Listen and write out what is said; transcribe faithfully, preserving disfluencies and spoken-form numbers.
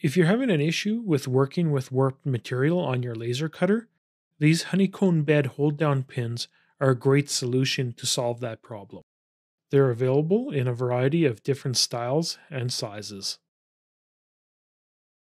If you're having an issue with working with warped material on your laser cutter, these honeycomb bed hold down pins are a great solution to solve that problem. They're available in a variety of different styles and sizes.